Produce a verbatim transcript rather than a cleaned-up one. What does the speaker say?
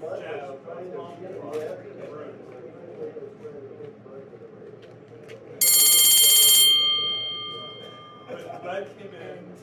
Bud came in.